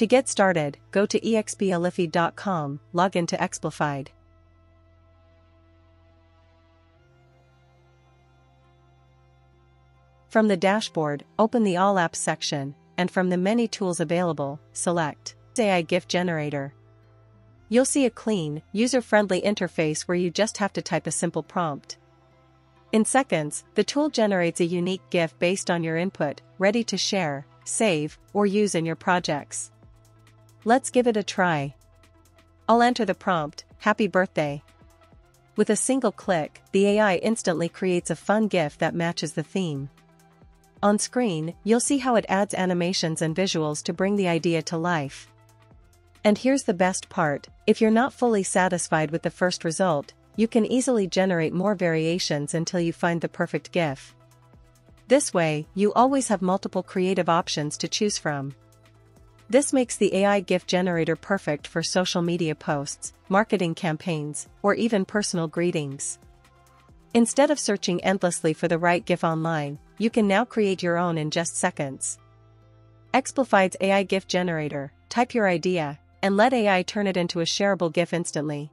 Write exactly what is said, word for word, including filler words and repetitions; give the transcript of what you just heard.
To get started, go to e x p l i f y dot com, log into Xplified. From the dashboard, open the All Apps section, and from the many tools available, select A I GIF Generator. You'll see a clean, user-friendly interface where you just have to type a simple prompt. In seconds, the tool generates a unique GIF based on your input, ready to share, save, or use in your projects. Let's give it a try. I'll enter the prompt, "Happy Birthday." With a single click, the A I instantly creates a fun GIF that matches the theme. On screen, you'll see how it adds animations and visuals to bring the idea to life. And here's the best part, if you're not fully satisfied with the first result, you can easily generate more variations until you find the perfect GIF. This way, you always have multiple creative options to choose from. This makes the A I GIF generator perfect for social media posts, marketing campaigns, or even personal greetings. Instead of searching endlessly for the right GIF online, you can now create your own in just seconds. Xplified's A I GIF Generator, type your idea, and let A I turn it into a shareable GIF instantly.